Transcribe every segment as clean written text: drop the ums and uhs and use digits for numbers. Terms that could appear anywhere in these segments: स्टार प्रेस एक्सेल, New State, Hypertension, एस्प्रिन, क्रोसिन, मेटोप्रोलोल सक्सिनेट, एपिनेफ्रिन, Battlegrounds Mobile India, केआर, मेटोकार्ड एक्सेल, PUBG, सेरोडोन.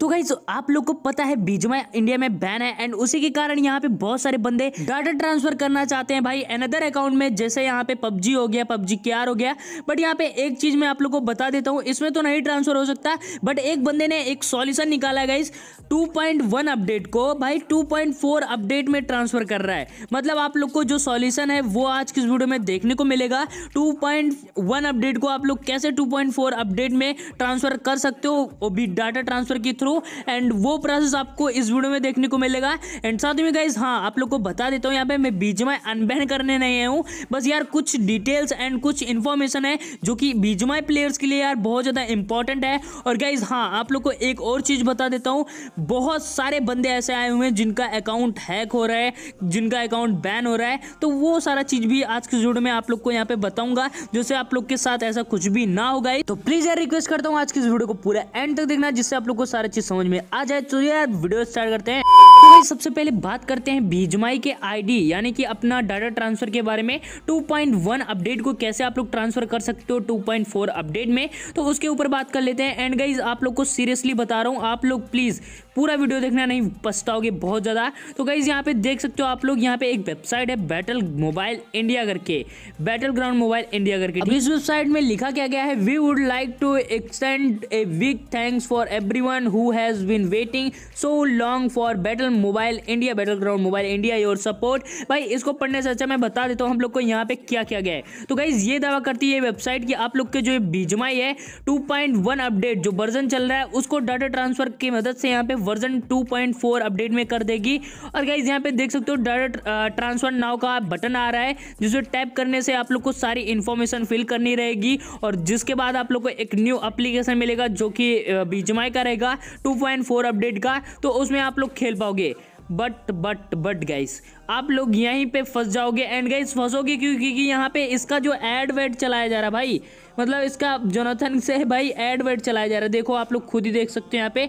तो गाइस आप लोग को पता है बीजीएमआई इंडिया में बैन है एंड उसी के कारण यहाँ पे बहुत सारे बंदे डाटा ट्रांसफर करना चाहते हैं भाई अनदर अकाउंट में, जैसे यहाँ पे पबजी हो गया, पबजी केआर हो गया। बट यहाँ पे एक चीज मैं आप लोग को बता देता हूँ, इसमें तो नहीं ट्रांसफर हो सकता, बट एक बंदे ने एक सॉल्यूशन निकाला है गाइस, 2.1 अपडेट को भाई 2.4 अपडेट में ट्रांसफर कर रहा है। मतलब आप लोग को जो सॉल्यूशन है वो आज किस वीडियो में देखने को मिलेगा, 2.1 अपडेट को आप लोग कैसे 2.4 अपडेट में ट्रांसफर कर सकते हो वो भी डाटा ट्रांसफर के थ्रू, एंड वो प्रोसेस आपको इस वीडियो में देखने को मिलेगा। एंड साथ में गाइस हाँ आप लोग को बता देता हूँ, यहाँ पे मैं बीजीएमआई अनबैन करने नहीं आया हूँ, बस यार कुछ डिटेल्स एंड कुछ इन्फॉर्मेशन है जो कि बीजीएमआई प्लेयर्स के लिए यार बहुत ज़्यादा इंपॉर्टेंट है। और गाइज हाँ आप लोग को एक और चीज़ बता देता हूँ, बहुत सारे बंदे ऐसे आए हुए हैं जिनका अकाउंट हैक हो रहा है, जिनका अकाउंट बैन हो रहा है, तो वो सारा चीज़ भी आज के वीडियो में आप लोग को यहाँ पे बताऊंगा, जिससे आप लोग के साथ ऐसा कुछ भी ना होगा। तो प्लीज़ यार रिक्वेस्ट करता हूँ आज की इस वीडियो को पूरा एंड तक देखना, जिससे आप लोग को सारा चीज़ समझ में आ जाए। तो यार वीडियो स्टार्ट करते हैं। तो भाई सबसे पहले बात करते हैं बीजीएमआई के आईडी यानी कि अपना डाटा ट्रांसफर के बारे में, 2.1 अपडेट को कैसे आप लोग ट्रांसफर कर सकते हो 2.4 अपडेट में, तो उसके ऊपर बात कर लेते हैं। एंड गाइज आप लोग को सीरियसली बता रहा हूँ, आप लोग प्लीज़ पूरा वीडियो देखना, नहीं पछताओगे बहुत ज़्यादा। तो गाइज यहाँ पे देख सकते हो आप लोग, यहाँ पे एक वेबसाइट है बैटल मोबाइल इंडिया करके, बैटल ग्राउंड मोबाइल इंडिया करके। अब इस वेबसाइट में लिखा क्या गया है, we would like to extend a big thanks for everyone who has been waiting so long for battle mobile India, battle ground mobile India your support. भाई इसको पढ़ने से अच्छा मैं बता देता हूँ हम लोग को यहाँ पे क्या क्या गया है। तो गाइज ये दावा करती है वेबसाइट की आप लोग के जो बीजीएमआई है 2.1 अपडेट जो वर्जन चल रहा है उसको डाटा ट्रांसफर की मदद से यहाँ पे वर्जन 2.4 अपडेट में कर देगी। और गाइज यहाँ पे देख सकते हो डाटा ट्रांसफर नाउ का बटन आ रहा है, जिसको टैप करने से आप लोग को सारी इन्फॉर्मेशन फिल करनी रहेगी, और जिसके बाद आप लोग को एक न्यू अप्लीकेशन मिलेगा जो कि बीजीएमआई का रहेगा 2.4 अपडेट का, तो उसमें आप लोग खेल पाओगे। बट गाइस आप लोग यहीं पे फंस जाओगे एंड गाइस फंसोगे क्योंकि यहाँ पे इसका जो एड वेड चलाया जा रहा है भाई, मतलब इसका जोनाथन से भाई एड वेड चलाया जा रहा है, देखो आप लोग खुद ही देख सकते हो यहाँ पे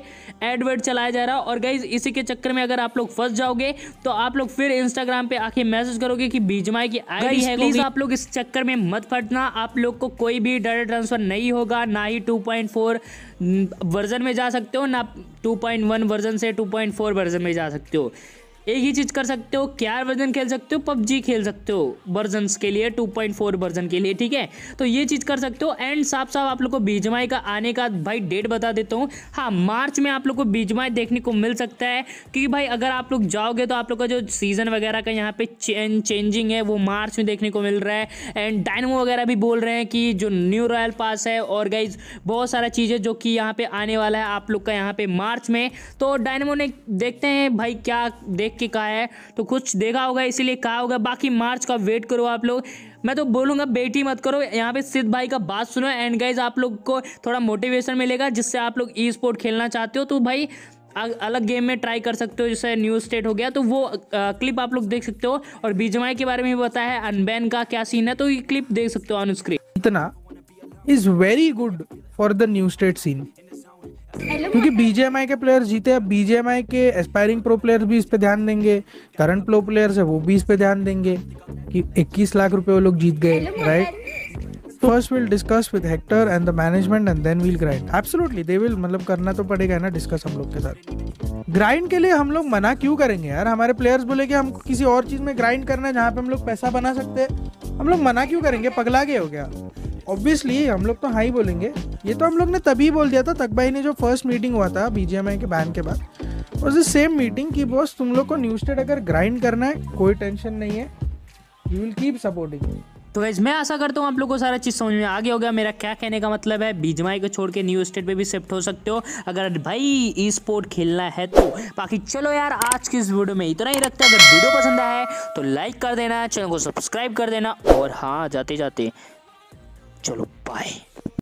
एड वेड चलाया जा रहा है। और गाइस इसी के चक्कर में अगर आप लोग फंस जाओगे तो आप लोग फिर इंस्टाग्राम पे आके मैसेज करोगे कि बीजीएमआई की आईडी है। प्लीज आप लोग इस चक्कर में मत फंसना, आप लोग को कोई भी डाटा ट्रांसफर नहीं होगा, ना ही 2.4 वर्जन में जा सकते हो, ना 2.1 वर्जन से 2.4 वर्जन में जा सकते हो। एक ही चीज़ कर सकते हो, केआर वर्जन खेल सकते हो, पबजी खेल सकते हो वर्जन्स के लिए 2.4 वर्जन के लिए, ठीक है, तो ये चीज़ कर सकते हो। एंड साफ साफ आप लोग को बीजीएमआई का आने का भाई डेट बता देता हूँ, हाँ मार्च में आप लोग को बीजीएमआई देखने को मिल सकता है, क्योंकि भाई अगर आप लोग जाओगे तो आप लोग का जो सीज़न वगैरह का यहाँ पे चेंजिंग है वो मार्च में देखने को मिल रहा है। एंड डायनामो वगैरह भी बोल रहे हैं कि जो न्यू रॉयल पास है और गाइज बहुत सारा चीज़ है जो कि यहाँ पर आने वाला है आप लोग का यहाँ पर मार्च में। तो डायनामो ने देखते हैं भाई क्या देख कि कहा है, तो कुछ देखा होगा इसीलिए कहा होगा, बाकी मार्च का वेट करो आप लोग। मैं तो बोलूँगा बेटी मत करो, यहाँ पे सिद्ध भाई का बात सुनो। एंड गाइज आप लोग को थोड़ा मोटिवेशन मिलेगा, जिससे आप लोग ई स्पोर्ट खेलना चाहते हो तो भाई अलग गेम में ट्राई कर सकते हो, जैसे न्यू स्टेट हो गया, तो वो क्लिप आप लोग देख सकते हो। और बीजीएमआई के बारे में भी बताया है अनबैन का क्या सीन है, तो ये क्लिप देख सकते हो ऑन स्क्रीन। इतना is very good for the new state scene, क्योंकि बीजीएमआई के प्लेयर्स जीते, अब बीजीएमआई के एस्पायरिंग प्रो प्लेयर्स भी इस पे ध्यान देंगे, करंट प्रो प्लेयर्स है वो भी इस पे ध्यान देंगे कि 21 लाख रुपए वो लोग जीत गए, right. First will discuss with Hector and the management and then will grind, absolutely they will, मतलब करना तो पड़ेगा ना डिस्कस हम लोग के साथ। ग्राइंड के लिए हम लोग मना क्यों करेंगे यार, हमारे प्लेयर्स बोले कि हमको किसी और चीज में ग्राइंड करना है जहाँ पे हम लोग पैसा बना सकते हैं, हम लोग मना क्यों करेंगे, पगला गए हो गया। ऑब्वियसली हम लोग तो हाँ ही बोलेंगे, ये तो हम लोग ने तभी बोल दिया था तकबाई ने, जो फर्स्ट मीटिंग हुआ था बीजीएमआई के बैन के बाद, और सेम मीटिंग की बॉस तुम लोग को न्यू स्टेट अगर ग्राइंड करना है कोई टेंशन नहीं है, यू विल कीप सपोर्टिंग। तो गाइस मैं आशा करता हूँ आप लोगों को सारा चीज़ समझ में आ गया होगा। मेरा क्या कहने का मतलब है, बीजीएमआई को छोड़ के न्यू स्टेट पे भी शिफ्ट हो सकते हो अगर भाई ई स्पोर्ट खेलना है तो। बाकी चलो यार आज की इस वीडियो में इतना ही रखते हैं, अगर वीडियो पसंद आया है तो लाइक कर देना, चैनल को सब्सक्राइब कर देना, और हाँ जाते जाते चलो बाय।